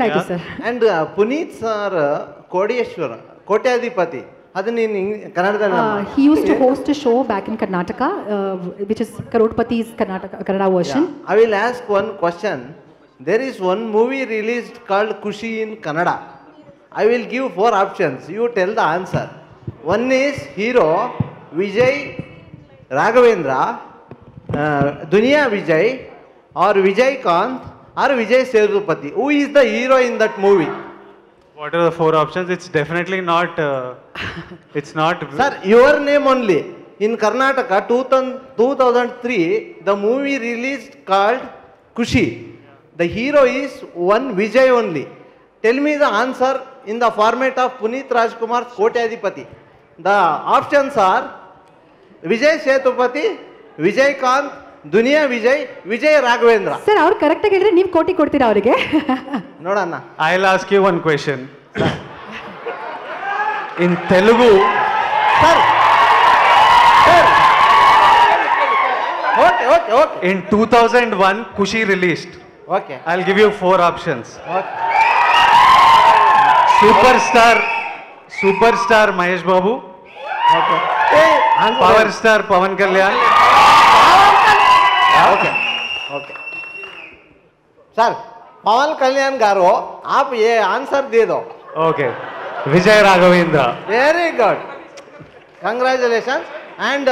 Thank you, sir. And Punit sir, Kodiyashwara, Kodiyadipati. He used to host a show back in Karnataka, which is Karodipati's Kannada version. Yeah. I will ask one question. There is one movie released called Kushi in Kannada. I will give four options. You tell the answer. One is hero Vijay Raghavendra, Dunya Vijay, or Vijay Kant, or Vijay Shethupati. Who is the hero in that movie? What are the four options? It's definitely not, it's not... Sir, your name only. In Karnataka, 2003, the movie released called Kushi. The hero is one Vijay only. Tell me the answer in the format of Punit Rajkumar's Kodiyadipati. The options are Vijay Shethupati, Vijay Kant, Dunya Vijay, Vijay Raghavendra. Sir, our correct agilre neev koti korti raurige. No, Anna. I'll ask you one question. In Telugu, sir. Sir. Okay, okay, okay. In 2001, Kushi released. Okay. I'll give you four options. Okay. Superstar Mahesh Babu. Okay. Hey, power star Pawan Kalyan. Okay, okay. Sir, Pawan Kalyan Garo, आप ये answer दे दो. Okay. Vijay Raghavendra. Very good. Congratulations. And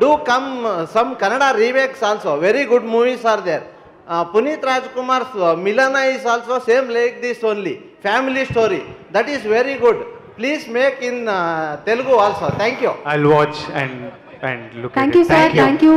do come some Kannada remakes also. Very good movies are there. Punit Rajkumar's Milana is also same like this only. Family story. That is very good. Please make in Telugu also. Thank you. I'll watch and look at it. Thank you, sir. Thank you.